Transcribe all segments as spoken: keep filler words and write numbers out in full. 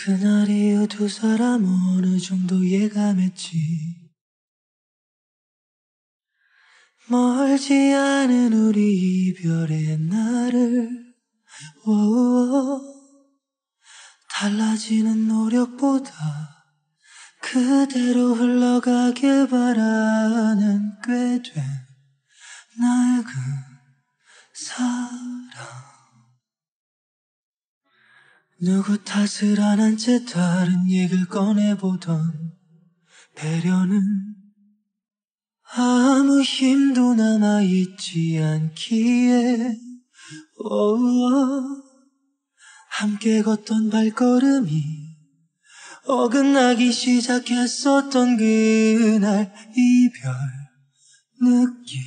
그날 이후 두 사람 어느 정도 예감했지. 멀지 않은 우리 이별의 날을 오오오. 달라지는 노력보다 그대로 흘러가길 바라는 꽤 된 낡은 사랑. 누구 탓을 안 한 채 다른 얘기를 꺼내보던 배려는 아무 힘도 남아있지 않기에 오오. 함께 걷던 발걸음이 어긋나기 시작했었던 그날 이별 느낌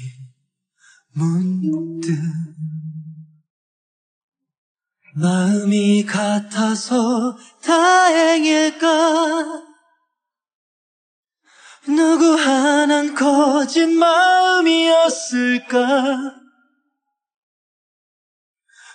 문득 마음이 같아서 다행일까. 누구 하나는 거짓 마음이었을까.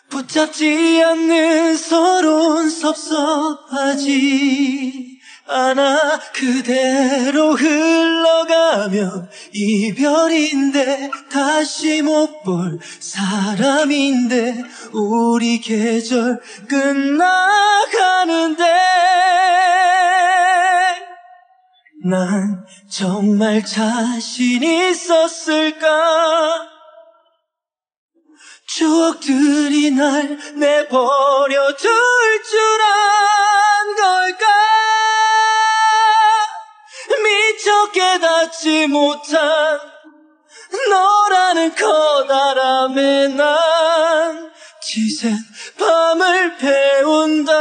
붙잡지 않는 서론 섭섭하지 않아. 그대로 흘러가면 이별인데 다시 못 볼 사람인데 우리 계절 끝나가는데 난 정말 자신 있었을까. 추억들이 날 내버려 둘 줄 안 걸까. 미처 깨닫지 못한 너라는 커다람에 난 지샌 밤을 배운다.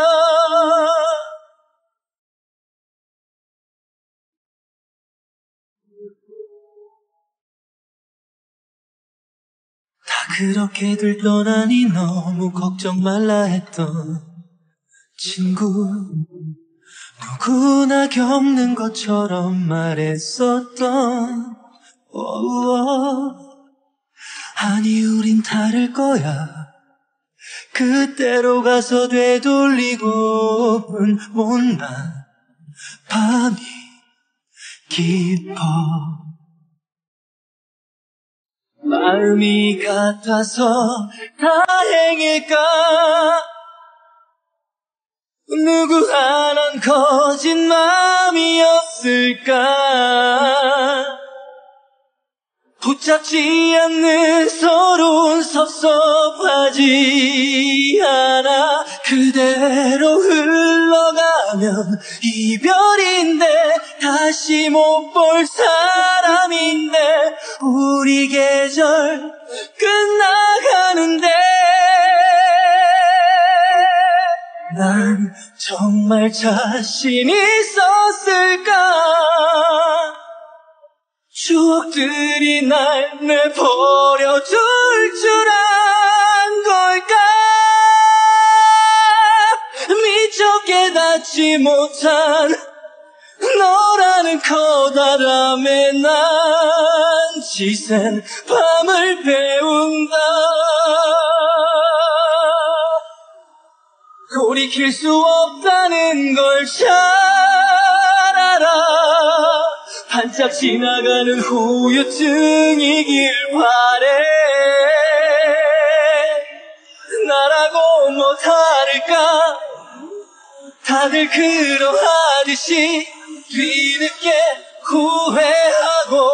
그렇게들 떠나니 너무 걱정 말라 했던 친구. 누구나 겪는 것처럼 말했었던 오오. 아니 우린 다를 거야. 그때로 가서 되돌리고픈 못난 밤이 깊어. 마음이 같아서 다행일까. 누구 하나는 거짓 마음이었을까. 붙잡지 않는 서론 섭섭하지 않아. 그대로 흘러가면 이별인데 다시 못 볼 사람인데 우리 계절 끝나가는데 난 정말 자신 있었을까. 추억들이 날 내버려 둘 줄 안 걸까. 미처 깨닫지 못한 너라는 커다람에 난 지샌 밤을 배운다. 돌이킬 수 없다는 걸 잘 알아. 반짝 지나가는 후유증이길 바래. 나라고 뭐 다를까. 다들 그러하듯이 뒤늦게 후회하고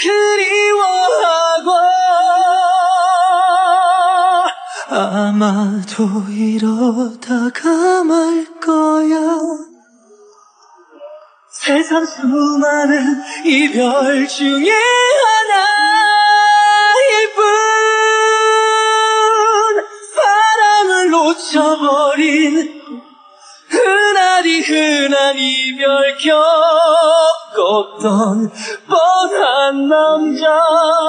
그리워하고. 아마도 이러다가 말 거야. 세상 수많은 이별 중에 하나일 뿐. 사랑을 놓쳐버린 흔하디 흔한 이별 겪었던 뻔한 남자.